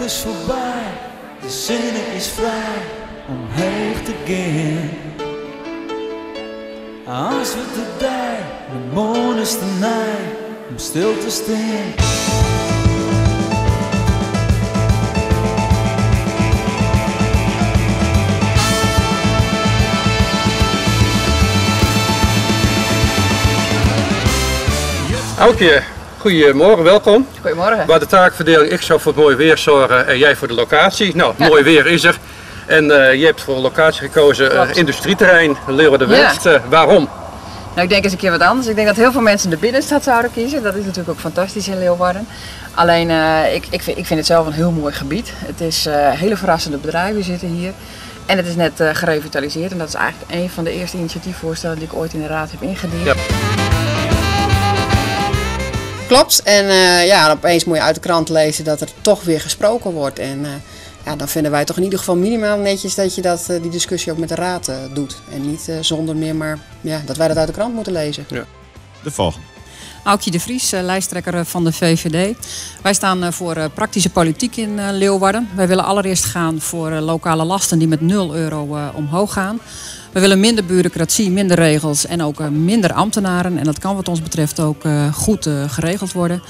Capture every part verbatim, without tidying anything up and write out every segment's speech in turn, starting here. nacht is voorbij, de zin is vrij omheeg te gaan. Als we de dij, de morgen is te nij om stil te staan. Aukje, goedemorgen, welkom. Goedemorgen. Waar de taakverdeling, ik zou voor het mooie weer zorgen en jij voor de locatie. Nou, ja. Mooi weer is er. En uh, je hebt voor de locatie gekozen, uh, industrieterrein Leeuwarden-West. Ja. Uh, waarom? Nou, ik denk eens een keer wat anders. Ik denk dat heel veel mensen de binnenstad zouden kiezen. Dat is natuurlijk ook fantastisch in Leeuwarden. Alleen, uh, ik, ik, vind, ik vind het zelf een heel mooi gebied. Het is uh, hele verrassende bedrijven zitten hier. En het is net uh, gerevitaliseerd. En dat is eigenlijk een van de eerste initiatiefvoorstellen die ik ooit in de raad heb ingediend. Ja. Klopt, en uh, ja, opeens moet je uit de krant lezen dat er toch weer gesproken wordt. En uh, ja, dan vinden wij toch in ieder geval minimaal netjes dat je dat, uh, die discussie ook met de raad uh, doet. En niet uh, zonder meer, maar ja, dat wij dat uit de krant moeten lezen. Ja. De volgende. Aukje de Vries, lijsttrekker van de V V D. Wij staan voor praktische politiek in Leeuwarden. Wij willen allereerst gaan voor lokale lasten die met nul euro omhoog gaan. We willen minder bureaucratie, minder regels en ook minder ambtenaren. En dat kan wat ons betreft ook goed geregeld worden.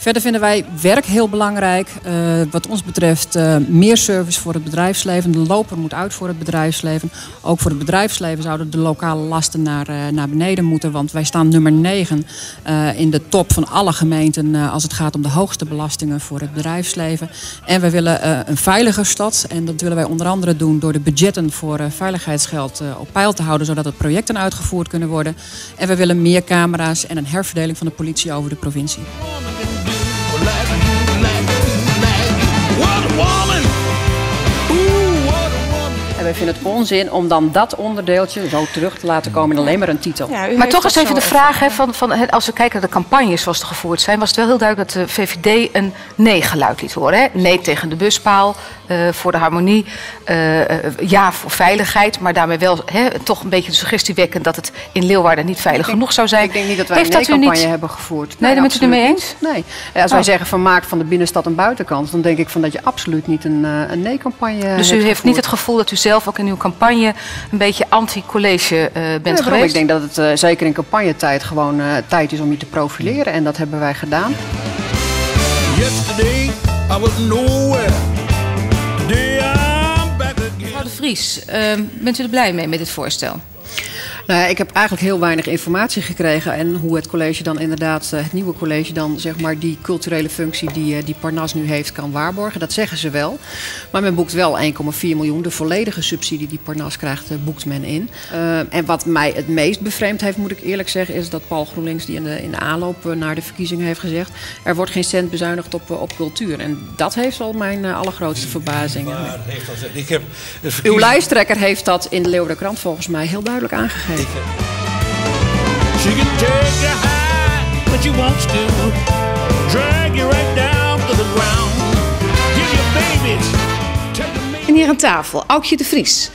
Verder vinden wij werk heel belangrijk. Uh, wat ons betreft uh, meer service voor het bedrijfsleven. De loper moet uit voor het bedrijfsleven. Ook voor het bedrijfsleven zouden de lokale lasten naar, uh, naar beneden moeten. Want wij staan nummer negen uh, in de top van alle gemeenten uh, als het gaat om de hoogste belastingen voor het bedrijfsleven. En wij willen uh, een veiliger stad. En dat willen wij onder andere doen door de budgetten voor uh, veiligheidsgeld uh, op peil te houden. Zodat er projecten uitgevoerd kunnen worden. En we willen meer camera's en een herverdeling van de politie over de provincie. En wij vinden het onzin om dan dat onderdeeltje zo terug te laten komen in alleen maar een titel. Ja, maar toch eens even de vraag, he, van, van, als we kijken naar de campagnes zoals er gevoerd zijn, was het wel heel duidelijk dat de V V D een nee-geluid liet horen. He? Nee tegen de buspaal, uh, voor de harmonie, uh, ja voor veiligheid, maar daarmee wel he, toch een beetje de suggestie wekken dat het in Leeuwarden niet veilig denk, genoeg zou zijn. Ik denk niet dat wij Heeft een nee-campagne niet... hebben gevoerd. Nee, nee daar bent u het mee eens? Nee. Ja, als wij oh. zeggen van maak van de binnenstad een buitenkant, dan denk ik van dat je absoluut niet een, een nee-campagne hebt. Dus u heeft gevoerd. Niet het gevoel dat u zegt zelf ook in uw campagne een beetje anti-college uh, bent ja, geweest? Ik denk dat het uh, zeker in campagnetijd gewoon uh, tijd is om je te profileren. En dat hebben wij gedaan. Mevrouw de Vries, uh, bent u er blij mee met dit voorstel? Nou, ik heb eigenlijk heel weinig informatie gekregen en hoe het college dan inderdaad, het nieuwe college dan zeg maar die culturele functie die, die Parnas nu heeft kan waarborgen. Dat zeggen ze wel. Maar men boekt wel één komma vier miljoen. De volledige subsidie die Parnas krijgt, boekt men in. Uh, en wat mij het meest bevreemd heeft, moet ik eerlijk zeggen, is dat Paul GroenLinks die in de, in de aanloop naar de verkiezingen heeft gezegd, er wordt geen cent bezuinigd op, op cultuur. En dat heeft al mijn uh, allergrootste verbazing. Ik heb verkiezing... Uw lijsttrekker heeft dat in de Leeuwarden-Krant volgens mij heel duidelijk aangegeven. En hier aan tafel, Aukje de Vries.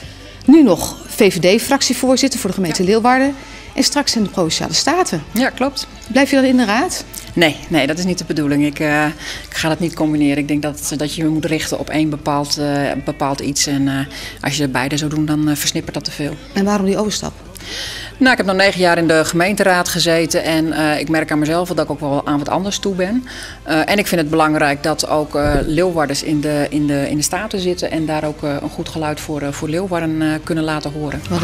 Nu nog V V D-fractievoorzitter voor de gemeente Leeuwarden. En straks in de Provinciale Staten. Ja, klopt. Blijf je dan in de raad? Nee, nee, dat is niet de bedoeling. Ik, uh, ik ga dat niet combineren. Ik denk dat, dat je je moet richten op één bepaald, uh, bepaald iets. En uh, als je beide zou doen, dan uh, versnippert dat te veel. En waarom die overstap? Nou, ik heb nog negen jaar in de gemeenteraad gezeten en uh, ik merk aan mezelf dat ik ook wel aan wat anders toe ben. Uh, en ik vind het belangrijk dat ook uh, Leeuwarders in de, in, de, in de Staten zitten en daar ook uh, een goed geluid voor, uh, voor Leeuwarden uh, kunnen laten horen. Wat?